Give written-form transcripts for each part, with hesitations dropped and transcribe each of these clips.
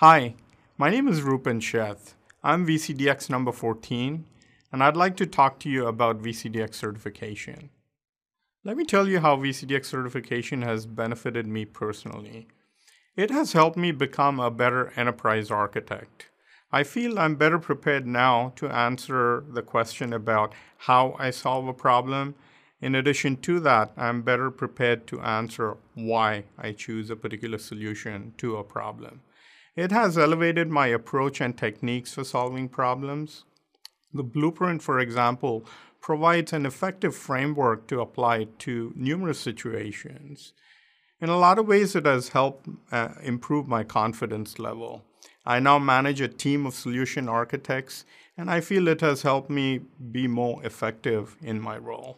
Hi, my name is Rupen Sheth. I'm VCDX number 14, and I'd like to talk to you about VCDX certification. Let me tell you how VCDX certification has benefited me personally. It has helped me become a better enterprise architect. I feel I'm better prepared now to answer the question about how I solve a problem. In addition to that, I'm better prepared to answer why I choose a particular solution to a problem. It has elevated my approach and techniques for solving problems. The blueprint, for example, provides an effective framework to apply to numerous situations. In a lot of ways, it has helped improve my confidence level. I now manage a team of solution architects, and I feel it has helped me be more effective in my role.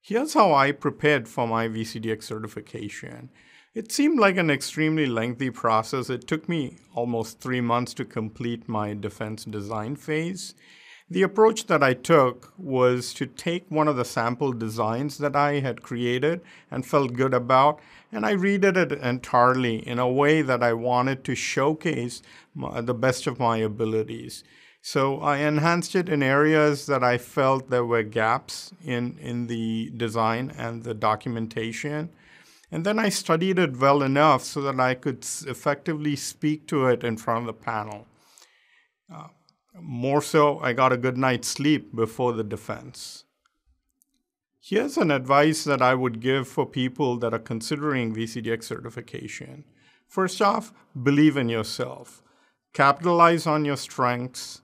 Here's how I prepared for my VCDX certification. It seemed like an extremely lengthy process. It took me almost 3 months to complete my defense design phase. The approach that I took was to take one of the sample designs that I had created and felt good about, and I redid it entirely in a way that I wanted to showcase the best of my abilities. So I enhanced it in areas that I felt there were gaps in the design and the documentation. And then I studied it well enough so that I could effectively speak to it in front of the panel. More so, I got a good night's sleep before the defense. Here's an advice that I would give for people that are considering VCDX certification. First off, believe in yourself. Capitalize on your strengths.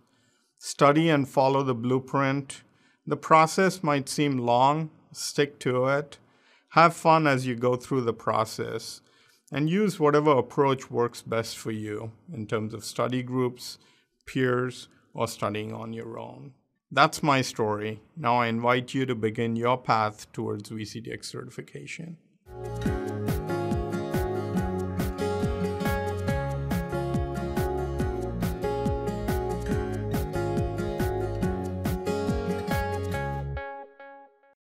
Study and follow the blueprint. The process might seem long. Stick to it. Have fun as you go through the process, and use whatever approach works best for you in terms of study groups, peers, or studying on your own. That's my story. Now I invite you to begin your path towards VCDX certification.